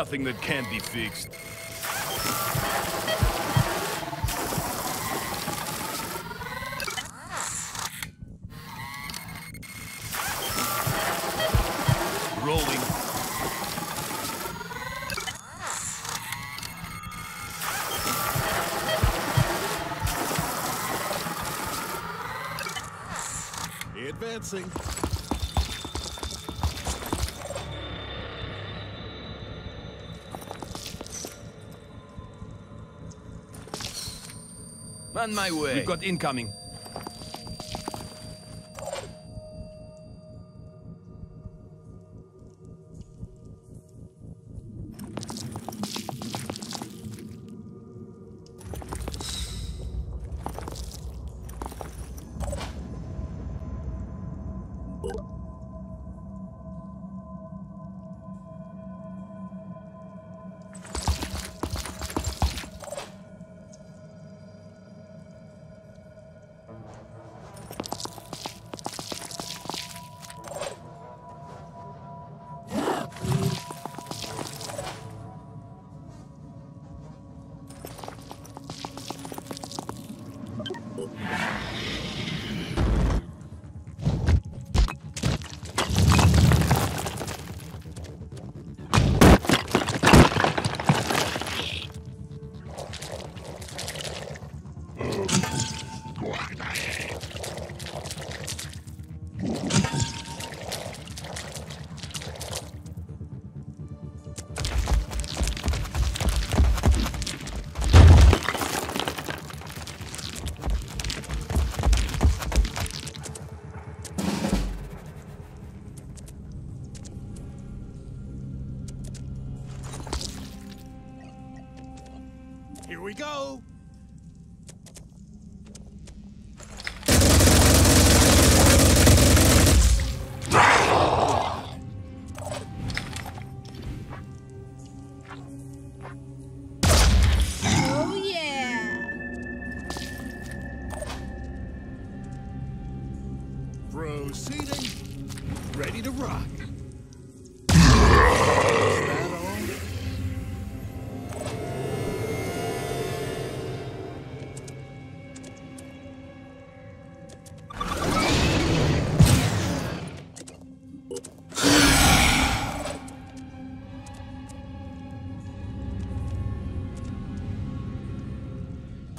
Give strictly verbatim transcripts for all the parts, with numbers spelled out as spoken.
Nothing that can't be fixed. Rolling. Advancing. On my way. We've got incoming.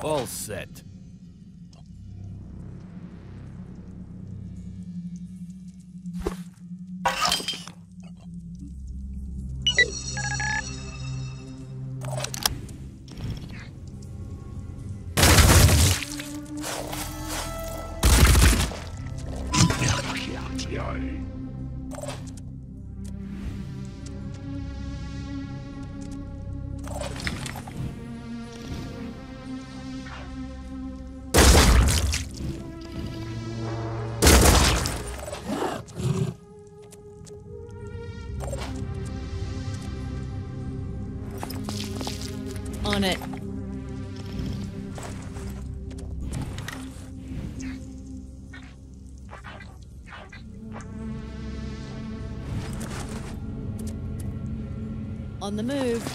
All set. On the move.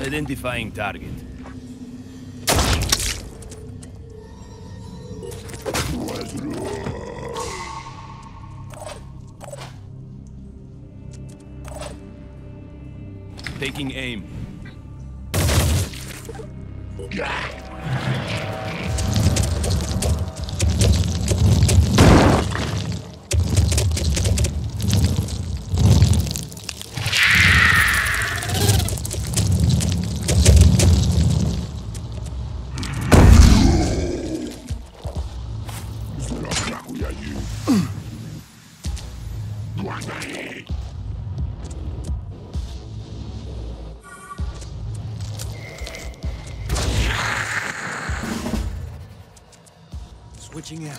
Identifying target. Taking aim. Switching out.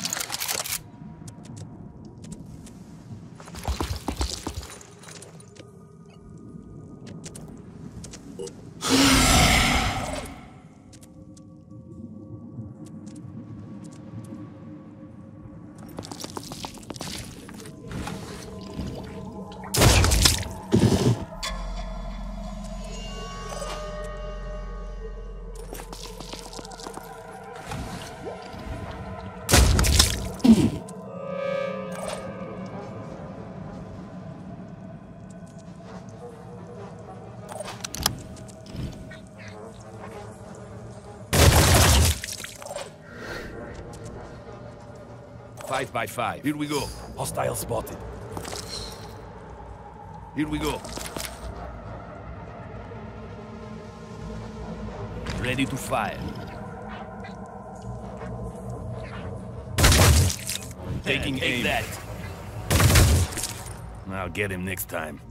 Five by five. Here we go. Hostile spotted. Here we go. Ready to fire. Taking yeah, aim. That. I'll get him next time.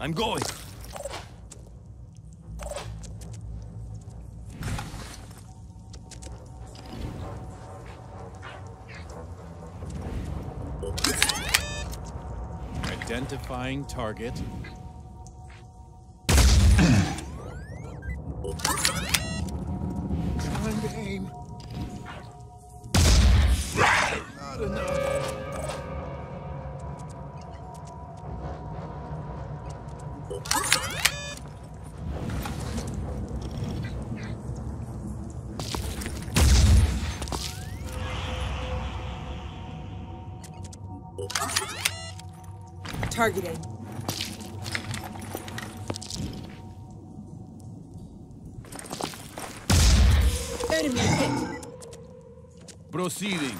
I'm going. Identifying target. Time to aim. Not enough. Targeting. Enemy hit. Proceeding.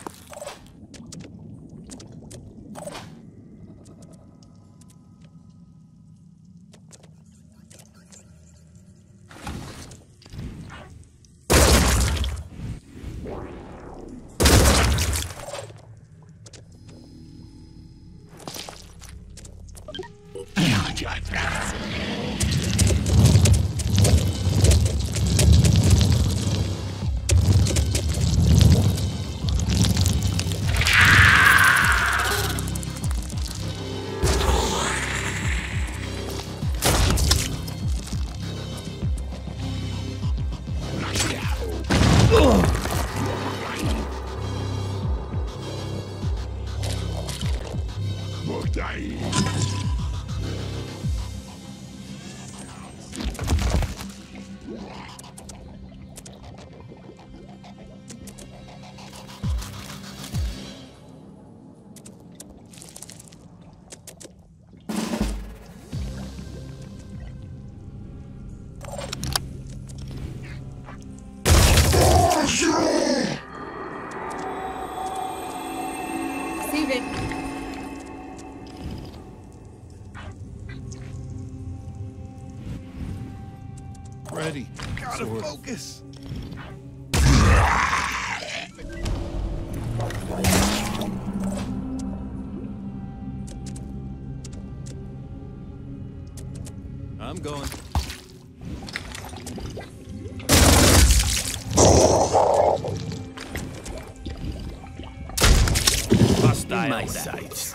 Focus. I'm going. Hostile in my sights.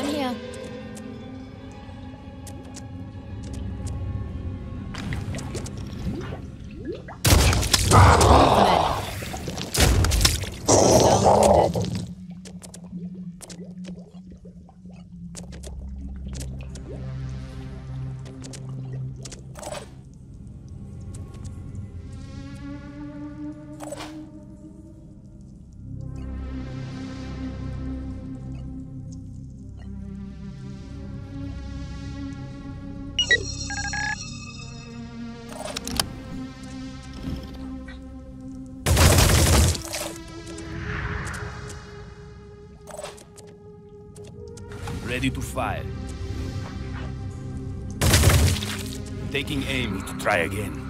I'm here. Ready to fire. Taking aim. Need to try again.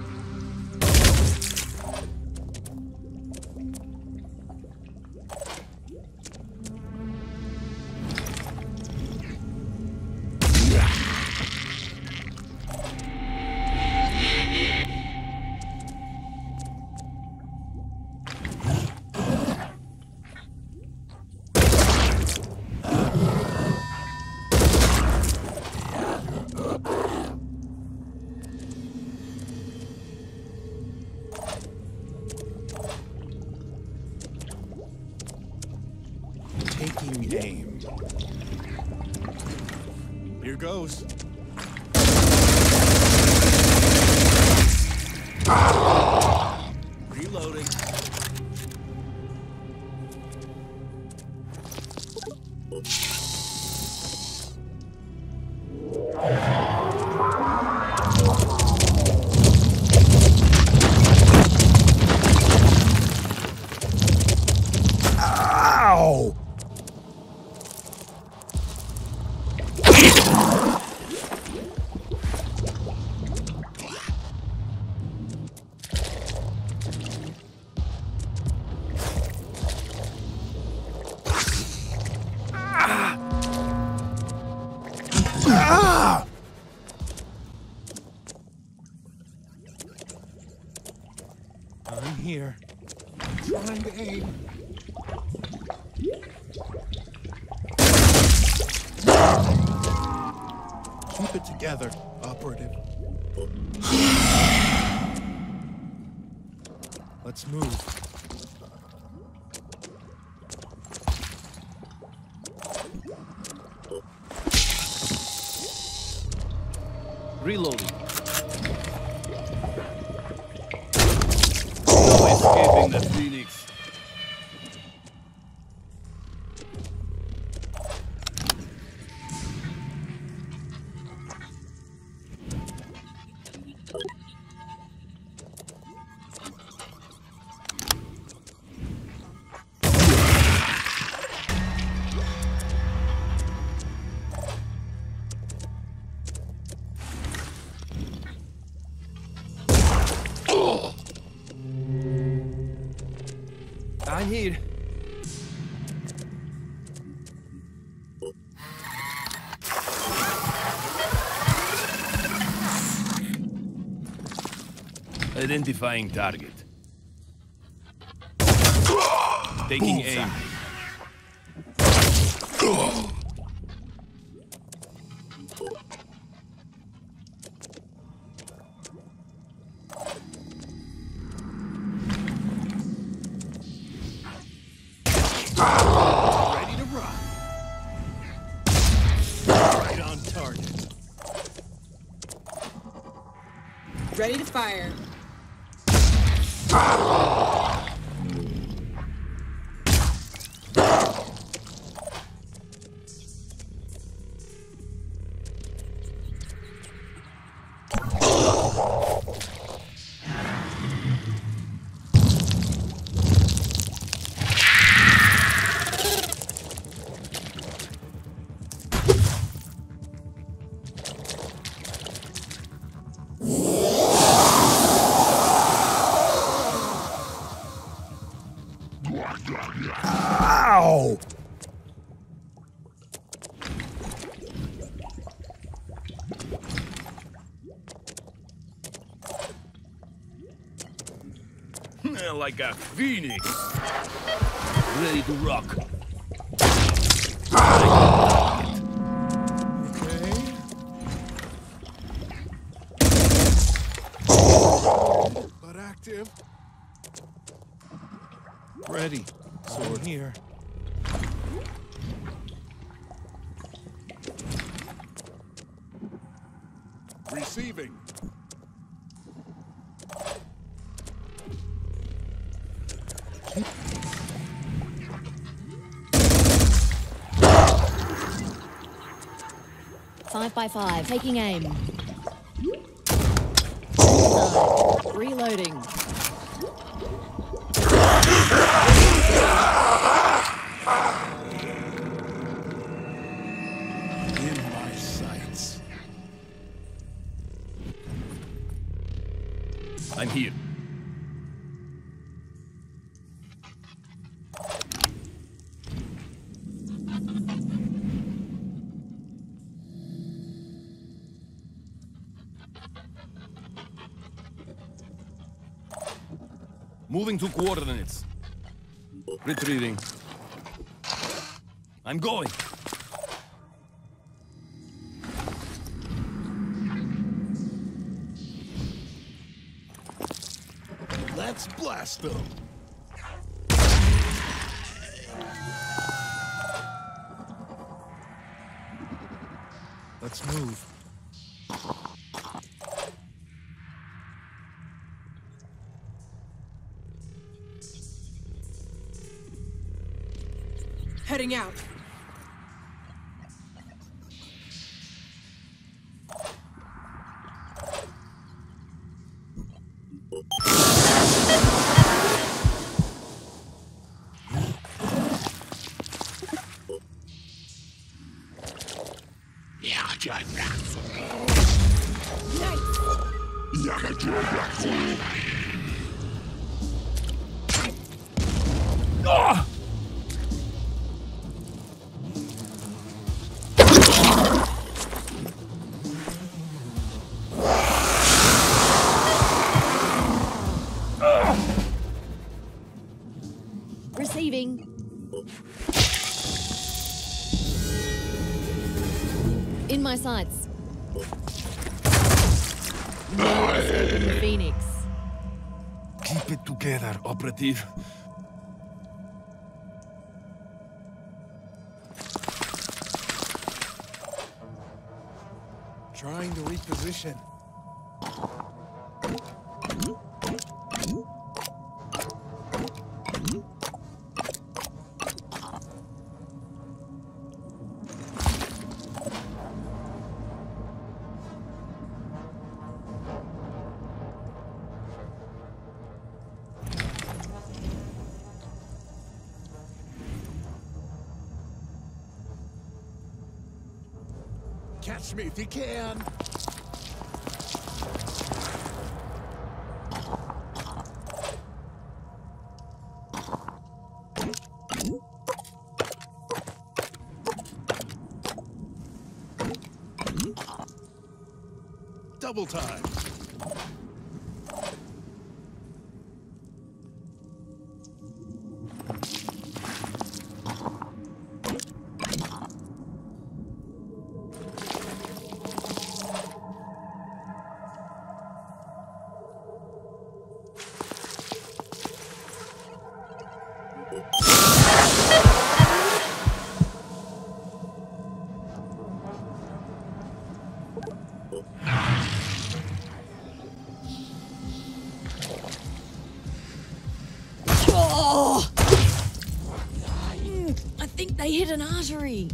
Together, operative. Let's move. Reloading. No escaping the Phoenix. Identifying target. Taking bullseye. Aim. Like a phoenix, ready to rock. active. Ready. Sword here. Receiving. Five by five, taking aim. Reloading. Here. Moving to coordinates. Retreating. I'm going. Blast them. Let's move. Heading out. In my sights. Phoenix. Keep it together, operative. Trying to reposition. Catch me if you can! Double time! They hit an artery.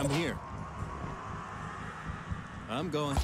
I'm here. I'm going.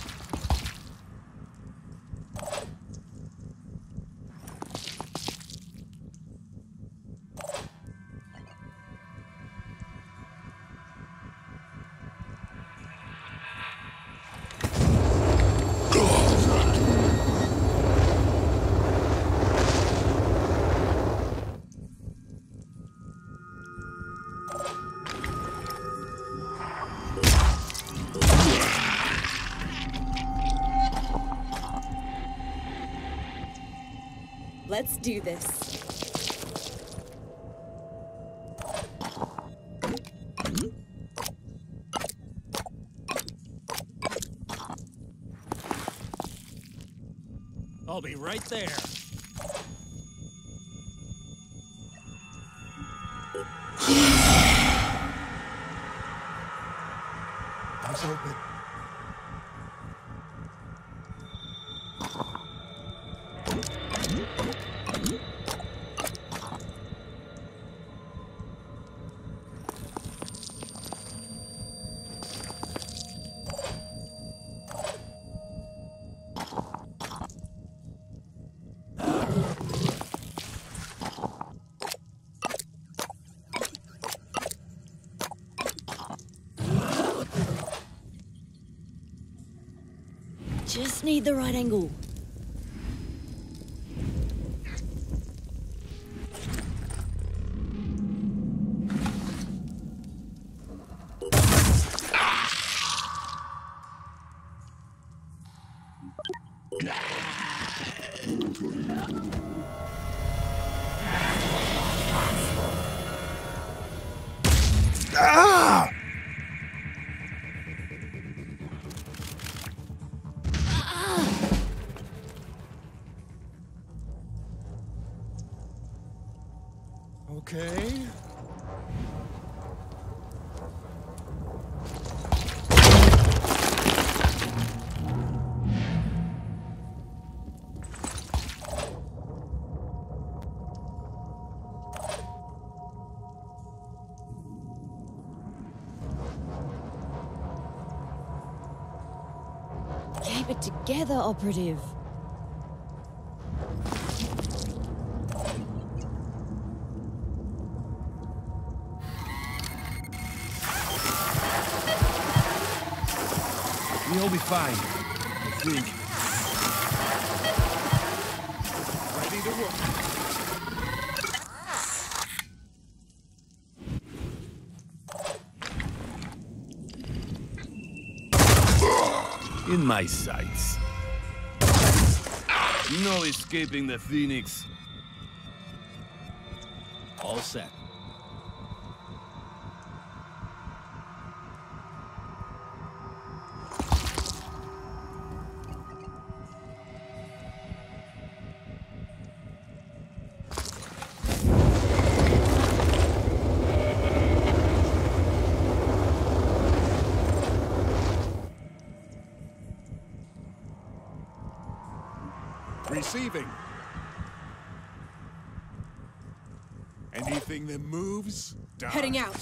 Let's do this. Hmm? I'll be right there. Eyes open. Just need the right angle. Keep it together, operative. We'll be fine, I think. Ready to work. In my sights. No escaping the Phoenix. All set. Receiving. Anything that moves, dies. Heading out.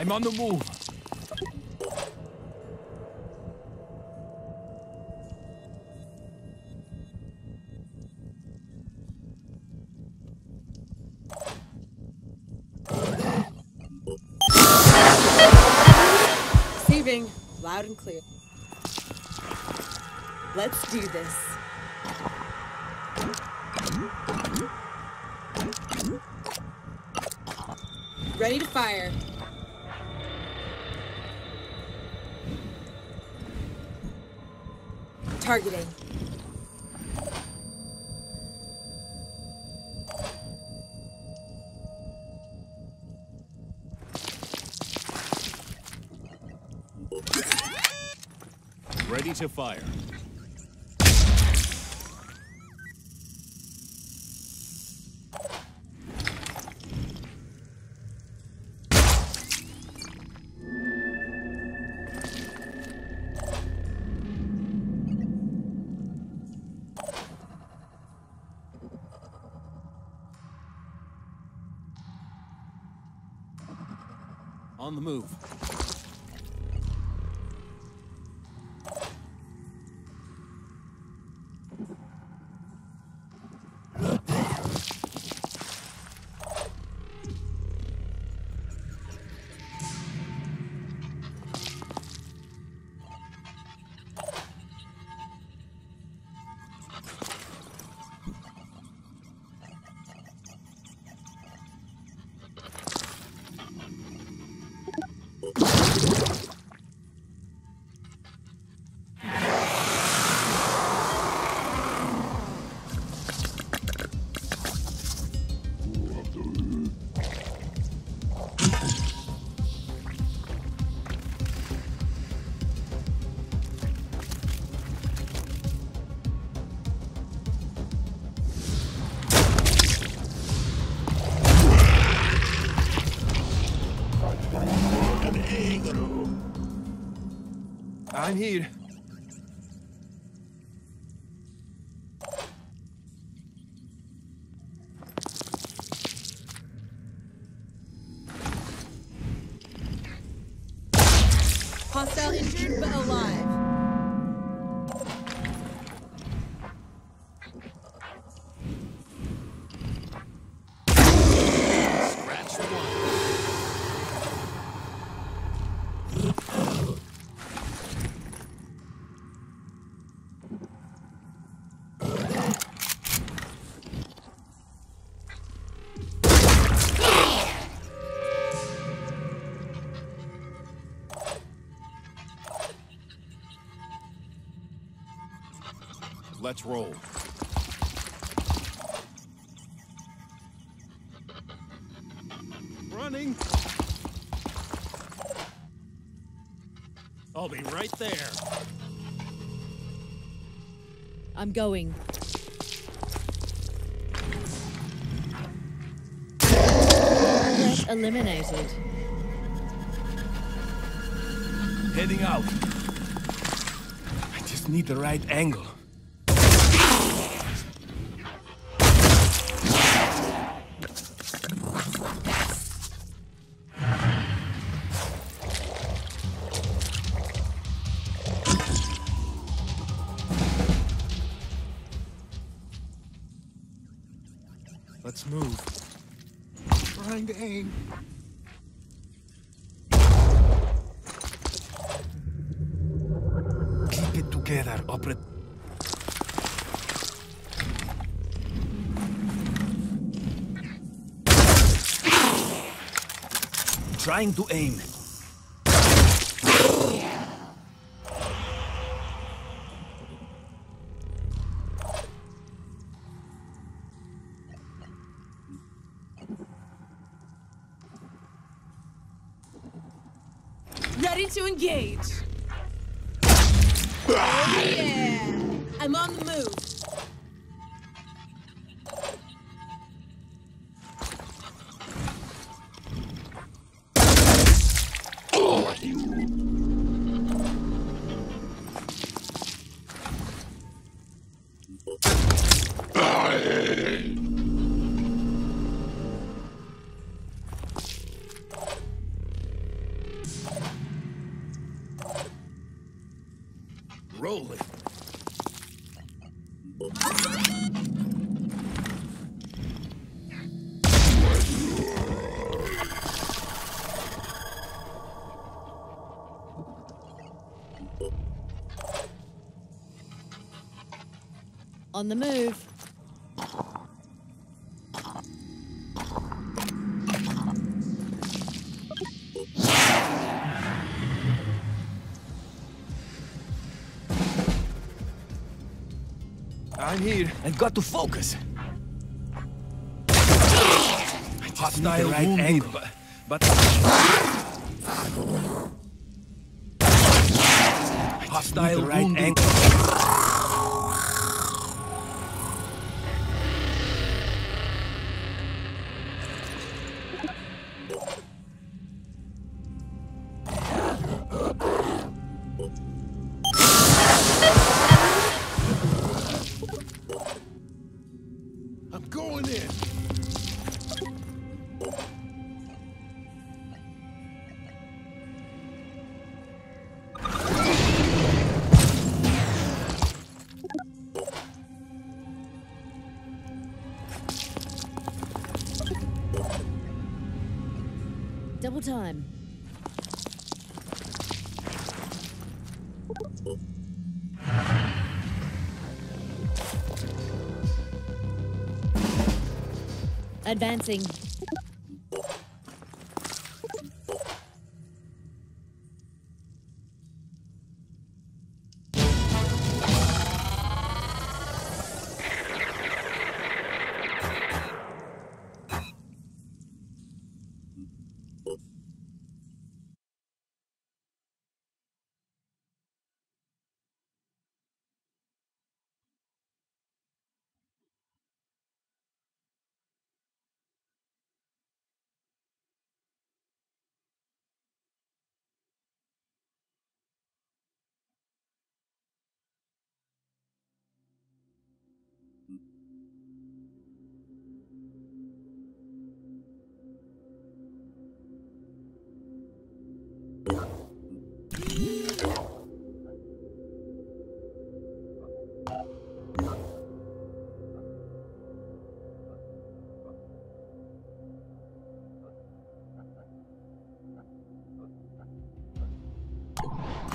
I'm on the move. Receiving, loud and clear. Let's do this. Ready to fire. Targeting. Ready to fire. On the move. I'm here. Hostile injured but alive. Let's roll. Running. I'll be right there. I'm going. Eliminated. Heading out. I just need the right angle. Let's move. Trying to aim. Keep it together, operator. Trying to aim. To engage. Oh, yeah. I'm on the move. Rolling. on the move. I'm here and got to focus. Hostile right wounded. Angle, but, but hostile right wounded. Angle. I'm going in. Double time. Advancing.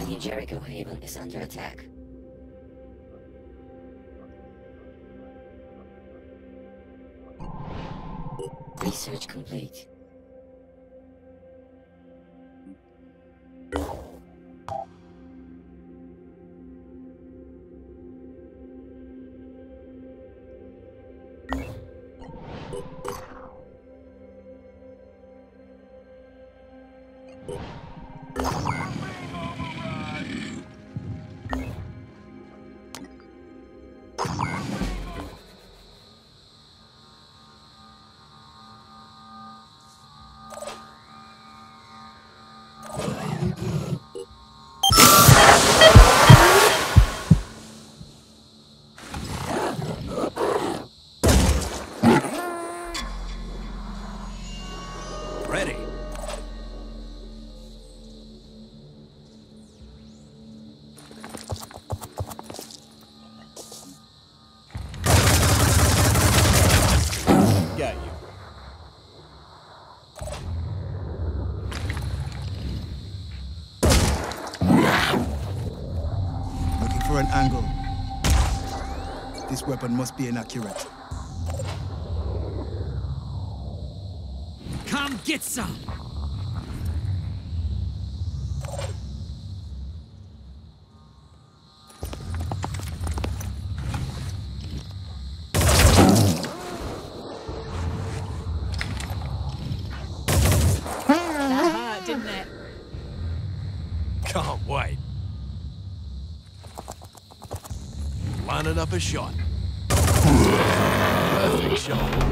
The Jericho Haven is under attack. Research complete. Angle. This weapon must be inaccurate. Come get some! That hurt, didn't it? Can't wait. Lining up a shot. Perfect shot.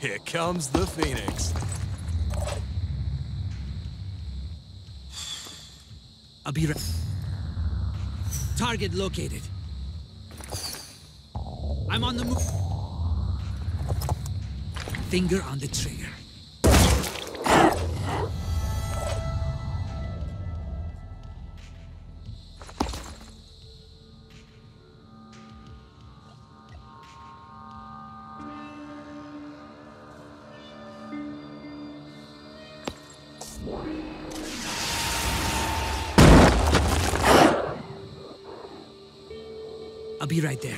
Here comes the Phoenix. I'll be right. Target located. I'm on the move. Finger on the trigger. I'll be right there.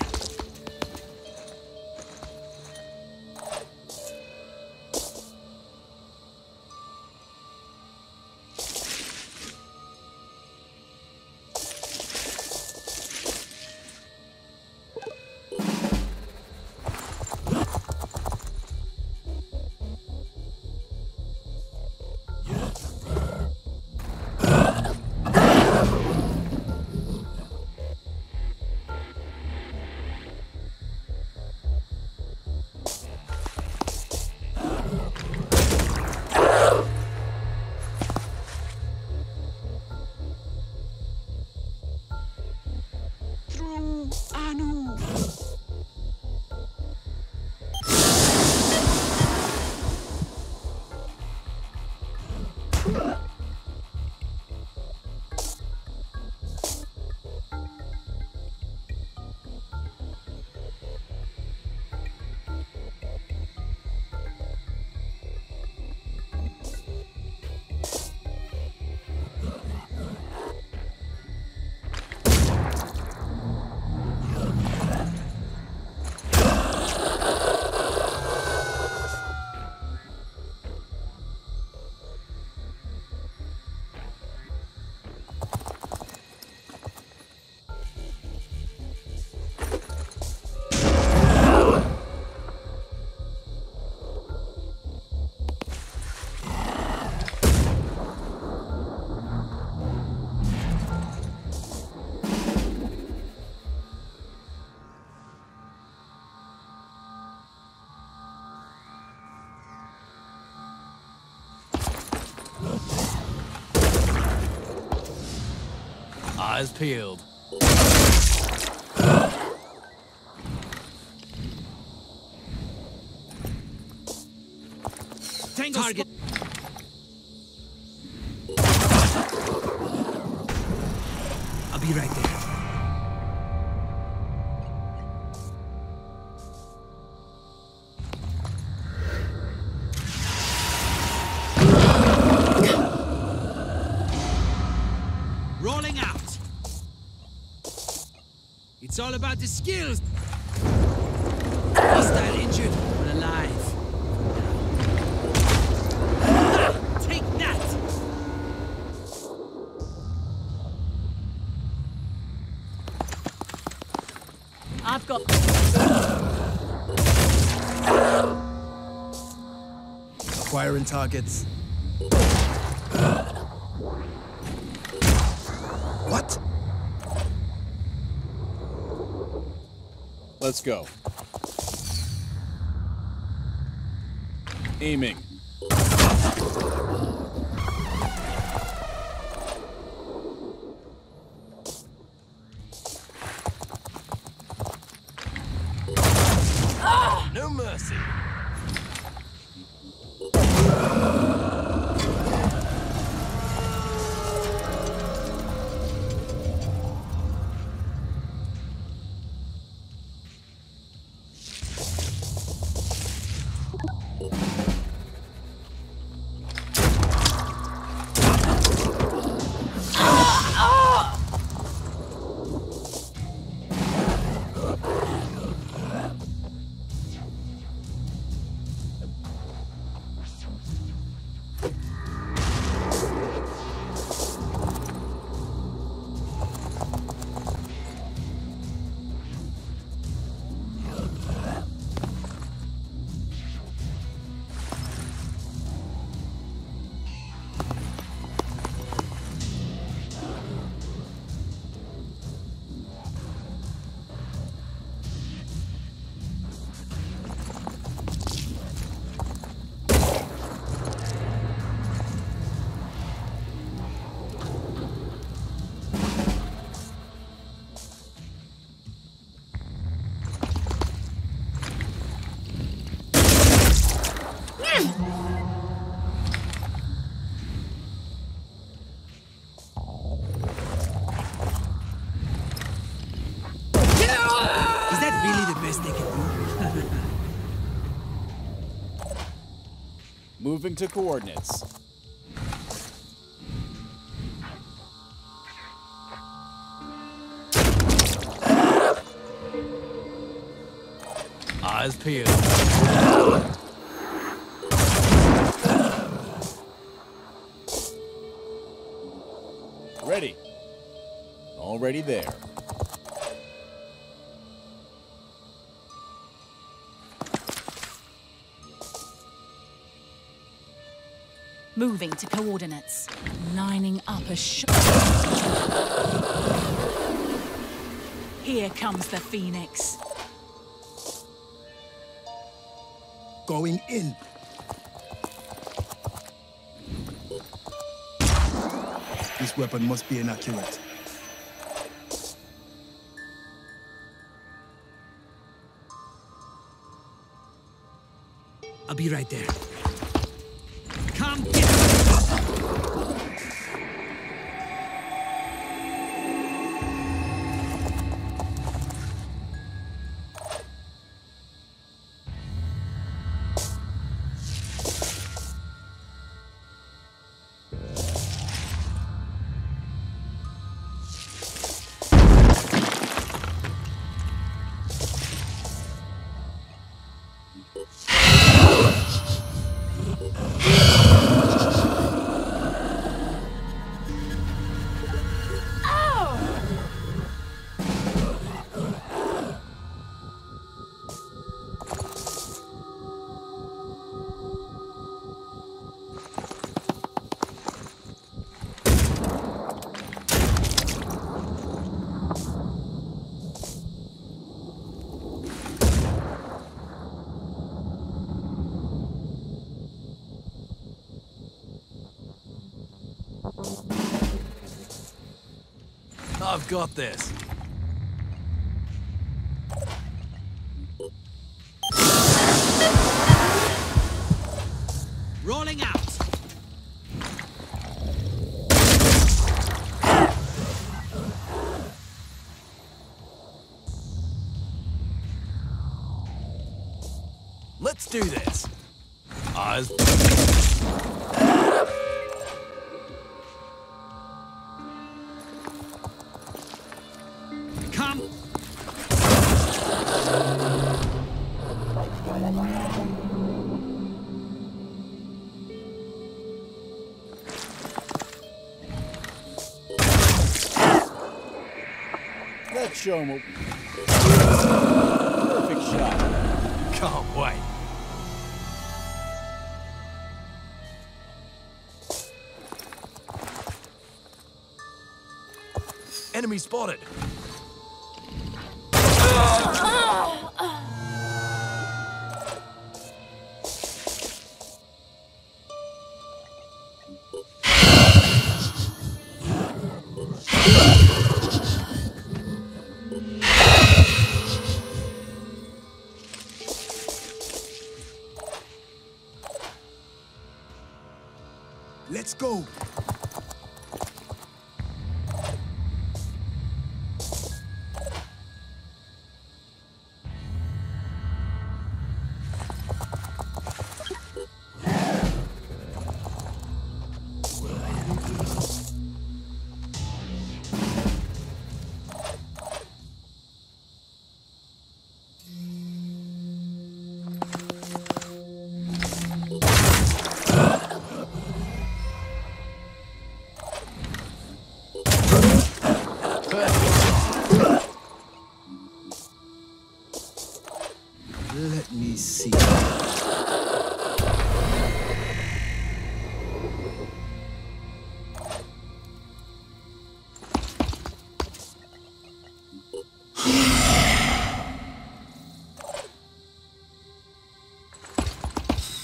Eyes peeled. Tango target. I'll be right there. It's all about the skills. Hostile injured, but alive. Take that! I've got... Acquiring targets. What? Let's go. Aiming. Ah! No mercy. Moving to coordinates. eyes peeled. Ready. Already there. Moving to coordinates. Lining up a shot. Here comes the Phoenix. Going in. This weapon must be inaccurate. I'll be right there. Come get I've got this. Rolling out. Let's do this. Eyes. Show him a perfect shot. Can't wait. Enemy spotted. Let's go. Let me see.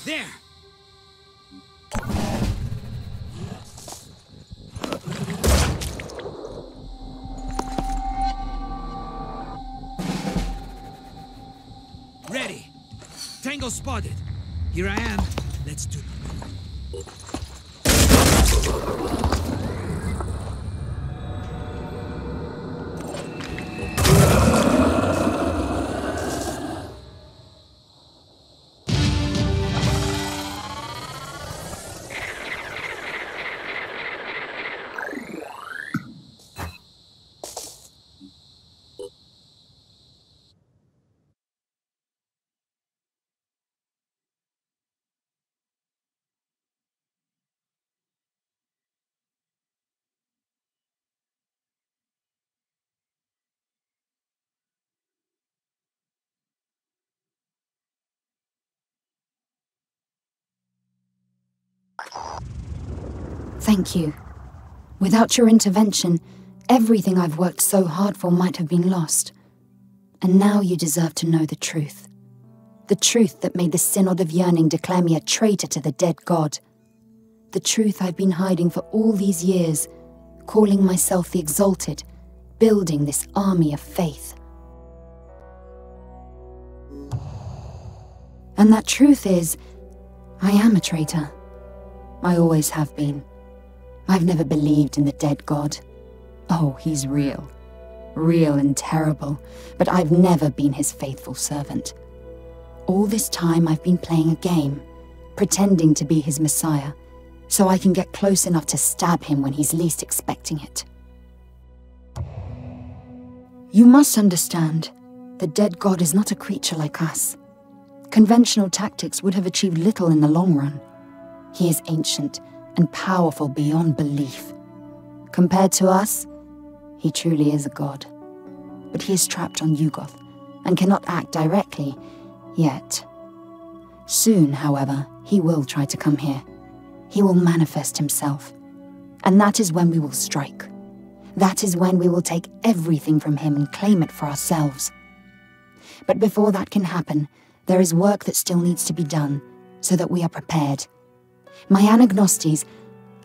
There. Tango spotted. Here I am. Let's do it. Thank you. Without your intervention, everything I've worked so hard for might have been lost. And now you deserve to know the truth. The truth that made the Synod of Yearning declare me a traitor to the Dead God. The truth I've been hiding for all these years, calling myself the Exalted, building this army of faith. And that truth is, I am a traitor. I always have been. I've never believed in the Dead God. Oh, he's real. Real and terrible, but I've never been his faithful servant. All this time I've been playing a game, pretending to be his messiah, so I can get close enough to stab him when he's least expecting it. You must understand, the Dead God is not a creature like us. Conventional tactics would have achieved little in the long run. He is ancient and powerful beyond belief. Compared to us, he truly is a god. But he is trapped on Yugoth and cannot act directly, yet. Soon, however, he will try to come here. He will manifest himself. And that is when we will strike. That is when we will take everything from him and claim it for ourselves. But before that can happen, there is work that still needs to be done, so that we are prepared. My anagnostes,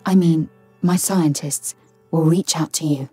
I mean, my scientists, will reach out to you.